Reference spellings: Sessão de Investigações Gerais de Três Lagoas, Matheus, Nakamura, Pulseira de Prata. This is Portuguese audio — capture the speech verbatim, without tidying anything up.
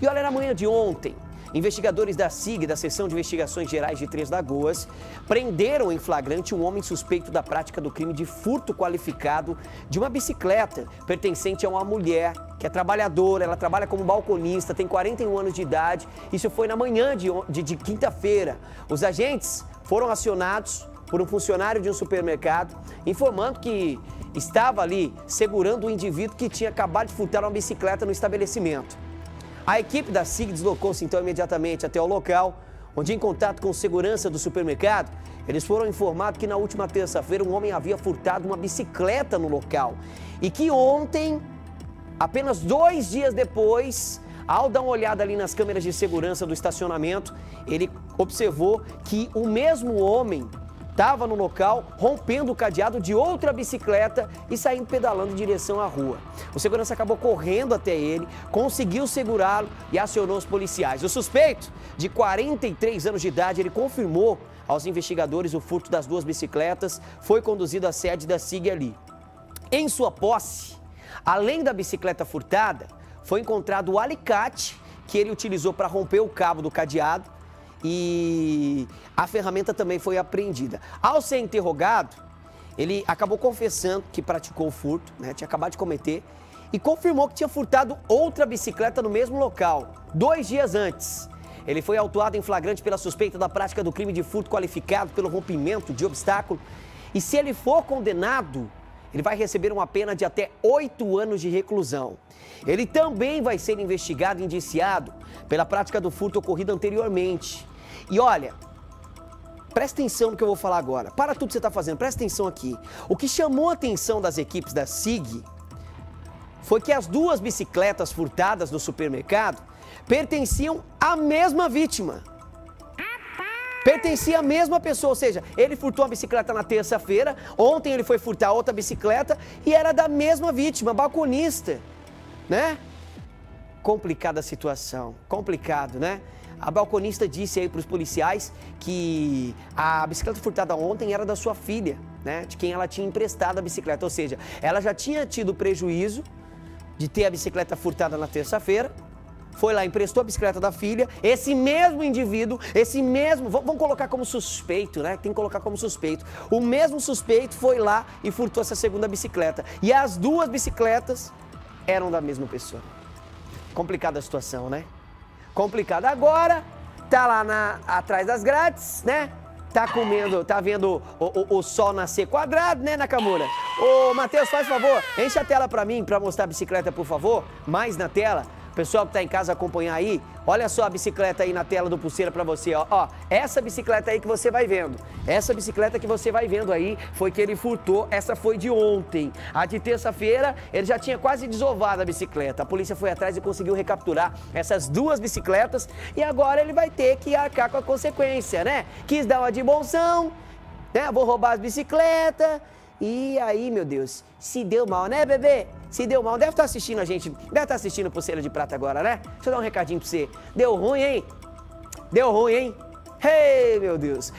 E olha, na manhã de ontem, investigadores da S I G, da Sessão de Investigações Gerais de Três Lagoas, prenderam em flagrante um homem suspeito da prática do crime de furto qualificado de uma bicicleta pertencente a uma mulher que é trabalhadora, ela trabalha como balconista, tem quarenta e um anos de idade. Isso foi na manhã de, de, de quinta-feira. Os agentes foram acionados por um funcionário de um supermercado, informando que estava ali segurando um indivíduo que tinha acabado de furtar uma bicicleta no estabelecimento. A equipe da S I G deslocou-se então imediatamente até o local, onde, em contato com segurança do supermercado, eles foram informados que na última terça-feira um homem havia furtado uma bicicleta no local e que ontem, apenas dois dias depois, ao dar uma olhada ali nas câmeras de segurança do estacionamento, ele observou que o mesmo homem estava no local rompendo o cadeado de outra bicicleta e saindo pedalando em direção à rua. O segurança acabou correndo até ele, conseguiu segurá-lo e acionou os policiais. O suspeito, de quarenta e três anos de idade, ele confirmou aos investigadores o furto das duas bicicletas, foi conduzido à sede da S I G ali. Em sua posse, além da bicicleta furtada, foi encontrado o alicate que ele utilizou para romper o cabo do cadeado, e a ferramenta também foi apreendida. Ao ser interrogado, ele acabou confessando que praticou o furto, né? Tinha acabado de cometer, e confirmou que tinha furtado outra bicicleta no mesmo local, dois dias antes. Ele foi autuado em flagrante pela suspeita da prática do crime de furto qualificado pelo rompimento de obstáculo. E se ele for condenado, ele vai receber uma pena de até oito anos de reclusão. Ele também vai ser investigado e indiciado pela prática do furto ocorrido anteriormente. E olha, presta atenção no que eu vou falar agora. Para tudo que você está fazendo, presta atenção aqui. O que chamou a atenção das equipes da S I G foi que as duas bicicletas furtadas no supermercado pertenciam à mesma vítima. Pertencia à mesma pessoa, ou seja, ele furtou a bicicleta na terça-feira, ontem ele foi furtar outra bicicleta e era da mesma vítima, balconista, né? Complicada a situação, complicado, né? A balconista disse aí para os policiais que a bicicleta furtada ontem era da sua filha, né? De quem ela tinha emprestado a bicicleta, ou seja, ela já tinha tido prejuízo de ter a bicicleta furtada na terça-feira. Foi lá, emprestou a bicicleta da filha, esse mesmo indivíduo, esse mesmo, vamos colocar como suspeito, né? Tem que colocar como suspeito. O mesmo suspeito foi lá e furtou essa segunda bicicleta. E as duas bicicletas eram da mesma pessoa. Complicada a situação, né? Complicada. Agora, tá lá na, atrás das grades, né? Tá comendo, tá vendo o, o, o sol nascer quadrado, né, Nakamura? Ô, Matheus, faz favor, enche a tela pra mim, pra mostrar a bicicleta, por favor. Mais na tela. Pessoal que tá em casa acompanhar aí, olha só a bicicleta aí na tela do Pulseira pra você, ó. Ó, essa bicicleta aí que você vai vendo, essa bicicleta que você vai vendo aí, foi que ele furtou, essa foi de ontem. A de terça-feira, ele já tinha quase desovado a bicicleta. A polícia foi atrás e conseguiu recapturar essas duas bicicletas e agora ele vai ter que arcar com a consequência, né? Quis dar uma de bonzão, né? Vou roubar as bicicletas. E aí, meu Deus, se deu mal, né, bebê? Se deu mal, deve estar assistindo a gente, deve estar assistindo Pulseira de Prata agora, né? Deixa eu dar um recadinho pra você. Deu ruim, hein? Deu ruim, hein? Ei, meu Deus!